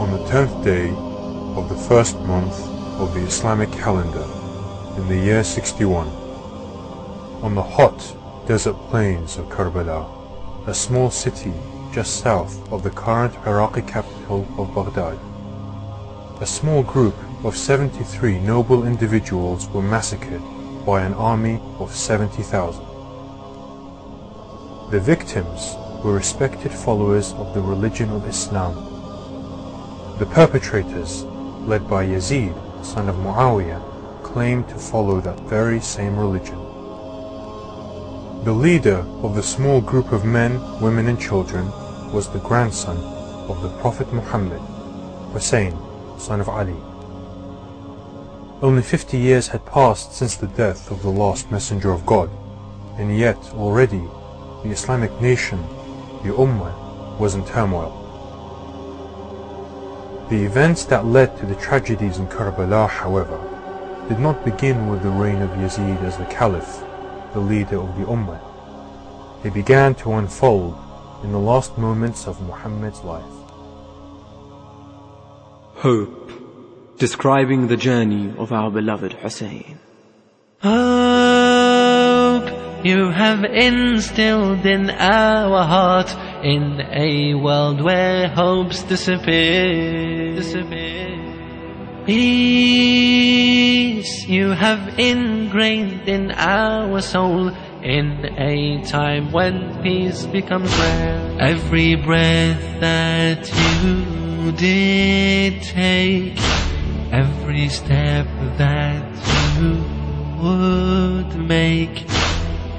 on the 10th day of the first month of the Islamic calendar, in the year 61, on the hot desert plains of Karbala, a small city just south of the current Iraqi capital of Baghdad. A small group of 73 noble individuals were massacred by an army of 70,000. The victims were respected followers of the religion of Islam. The perpetrators, led by Yazid, son of Muawiyah, claimed to follow that very same religion. The leader of the small group of men, women and children was the grandson of the Prophet Muhammad, Hussain, son of Ali. Only 50 years had passed since the death of the last messenger of God, and yet already the Islamic nation, the Ummah, was in turmoil. The events that led to the tragedies in Karbala, however, did not begin with the reign of Yazid as the Caliph, the leader of the Ummah. They began to unfold in the last moments of Muhammad's life. Hope, describing the journey of our beloved Hussain. Hope you have instilled in our heart, in a world where hopes disappear. Peace you have ingrained in our soul, in a time when peace becomes rare. Every breath that you did take, every step that you would make,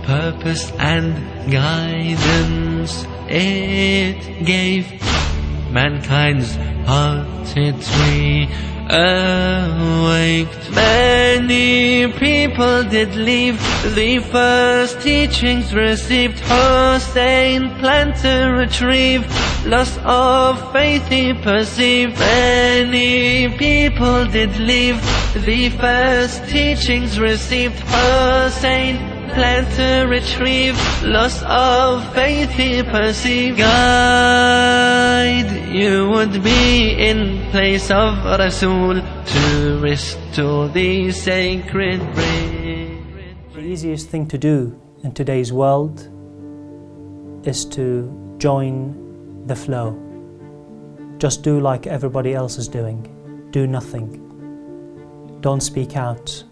purpose and guidance it gave. Mankind's heart it reawaked. Many people did leave the first teachings received. Hussain planned to retrieve loss of faith he perceived. Many people did leave the first teachings received. Hussain plan to retrieve loss of faith he perceived. Guide you would be in place of Rasul to restore the sacred bread. The easiest thing to do in today's world is to join the flow. Just do like everybody else is doing. Do nothing. Don't speak out.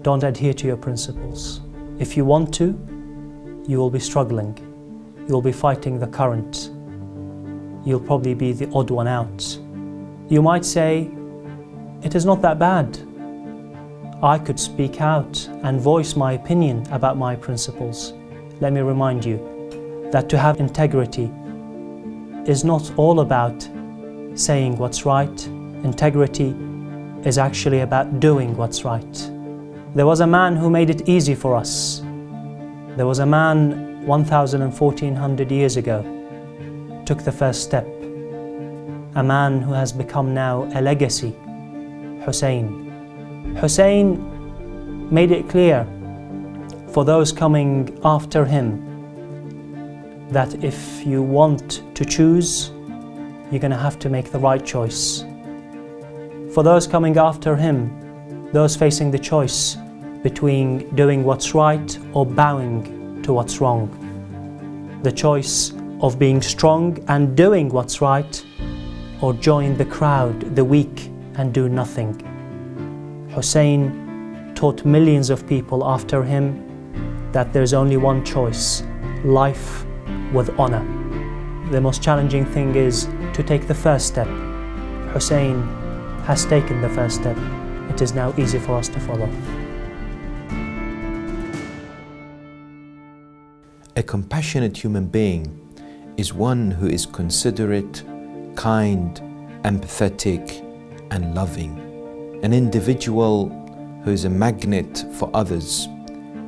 Don't adhere to your principles. If you want to, you will be struggling, you will be fighting the current, you'll probably be the odd one out. You might say, it is not that bad. I could speak out and voice my opinion about my principles. Let me remind you that to have integrity is not all about saying what's right. Integrity is actually about doing what's right. There was a man who made it easy for us. There was a man 1,400 years ago, took the first step. A man who has become now a legacy, Hussain. Hussain made it clear for those coming after him that if you want to choose, you're going to have to make the right choice. For those coming after him, those facing the choice between doing what's right or bowing to what's wrong. The choice of being strong and doing what's right, or join the crowd, the weak, and do nothing. Hussain taught millions of people after him that there's only one choice, life with honor. The most challenging thing is to take the first step. Hussain has taken the first step. It is now easy for us to follow. A compassionate human being is one who is considerate, kind, empathetic, and loving. An individual who is a magnet for others,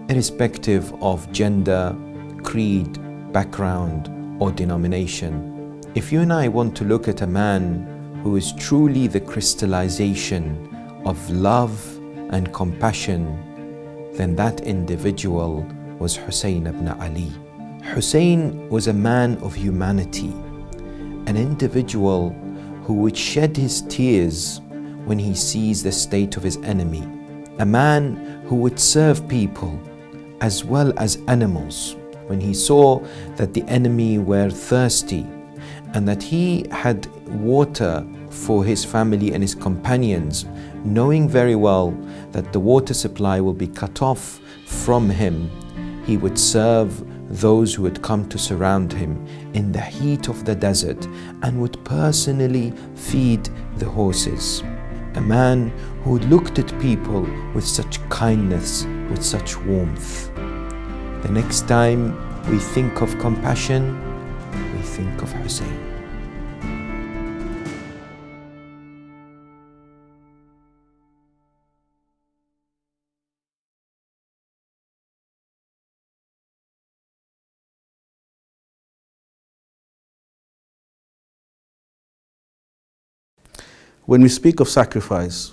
irrespective of gender, creed, background, or denomination. If you and I want to look at a man who is truly the crystallization of love and compassion, then that individual was Hussain ibn Ali. Hussain was a man of humanity, an individual who would shed his tears when he sees the state of his enemy, a man who would serve people as well as animals when he saw that the enemy were thirsty and that he had water for his family and his companions, knowing very well that the water supply will be cut off from him. He would serve those who had come to surround him in the heat of the desert and would personally feed the horses. A man who looked at people with such kindness, with such warmth. The next time we think of compassion, we think of Hussain. When we speak of sacrifice,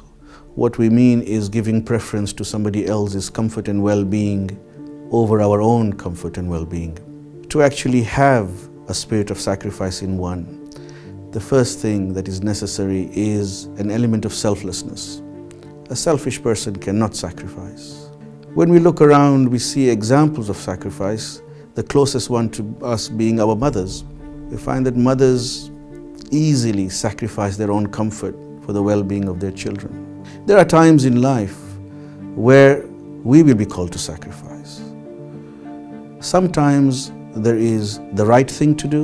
what we mean is giving preference to somebody else's comfort and well-being over our own comfort and well-being. To actually have a spirit of sacrifice in one, the first thing that is necessary is an element of selflessness. A selfish person cannot sacrifice. When we look around, we see examples of sacrifice, the closest one to us being our mothers. We find that mothers easily sacrifice their own comfort for the well-being of their children. There are times in life where we will be called to sacrifice. Sometimes there is the right thing to do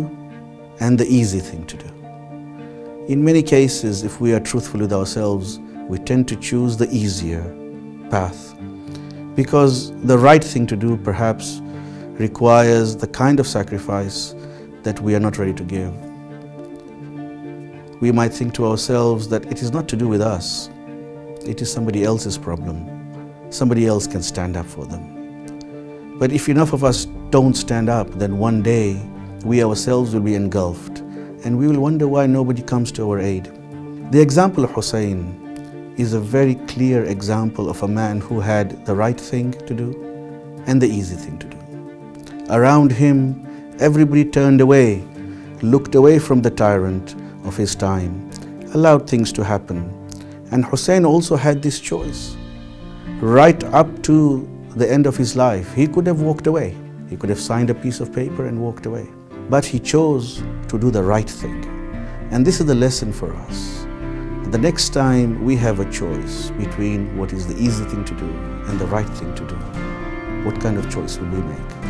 and the easy thing to do. In many cases, if we are truthful with ourselves, we tend to choose the easier path because the right thing to do perhaps requires the kind of sacrifice that we are not ready to give. We might think to ourselves that it is not to do with us, it is somebody else's problem. Somebody else can stand up for them. But if enough of us don't stand up, then one day we ourselves will be engulfed and we will wonder why nobody comes to our aid. The example of Hussain is a very clear example of a man who had the right thing to do and the easy thing to do. Around him, everybody turned away, looked away from the tyrant of his time, allowed things to happen. And Hussain also had this choice. Right up to the end of his life, he could have walked away. He could have signed a piece of paper and walked away. But he chose to do the right thing. And this is the lesson for us. The next time we have a choice between what is the easy thing to do and the right thing to do, what kind of choice will we make?